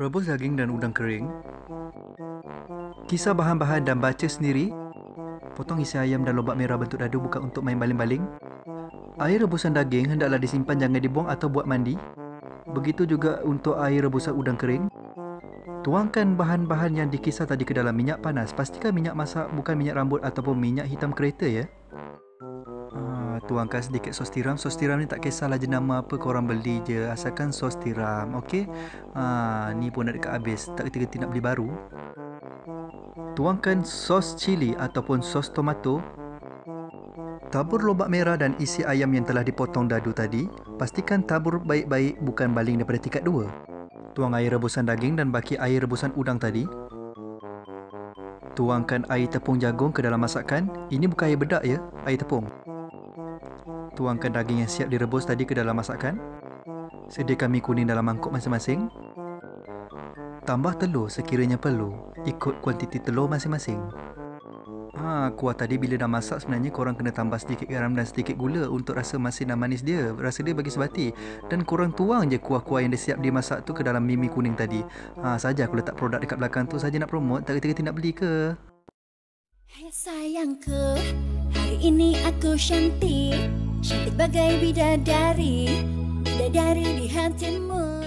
rebus daging dan udang kering, kisah bahan-bahan dan baca sendiri, potong isi ayam dan lobak merah bentuk dadu bukan untuk main baling-baling. Air rebusan daging hendaklah disimpan, jangan dibuang atau buat mandi. Begitu juga untuk air rebusan udang kering. Tuangkan bahan-bahan yang dikisar tadi ke dalam minyak panas. Pastikan minyak masak bukan minyak rambut ataupun minyak hitam kereta ya. Tuangkan sedikit sos tiram. Sos tiram ni tak kisahlah jenama apa korang beli je, asalkan sos tiram. Okey. Ni pun dah dekat habis, tak keti-keti nak beli baru. Tuangkan sos cili ataupun sos tomato. Tabur lobak merah dan isi ayam yang telah dipotong dadu tadi. Pastikan tabur baik-baik, bukan baling daripada tingkat 2. Tuang air rebusan daging dan baki air rebusan udang tadi. Tuangkan air tepung jagung ke dalam masakan. Ini bukan air bedak ya, air tepung. Tuangkan daging yang siap direbus tadi ke dalam masakan. Sediakan mi kuning dalam mangkuk masing-masing. Tambah telur sekiranya perlu, ikut kuantiti telur masing-masing. Kuah tadi bila dah masak sebenarnya korang kena tambah sedikit garam dan sedikit gula untuk rasa masin dan manis dia. Rasa dia bagi sebati. Dan korang tuang je kuah-kuah yang dah siap dimasak tu ke dalam mi kuning tadi. Saja aku letak produk dekat belakang tu, saja nak promote, tak keti-keti nak beli ke? Hai sayangku, hari ini aku cantik, cantik bagai bidadari, bidadari di hatimu.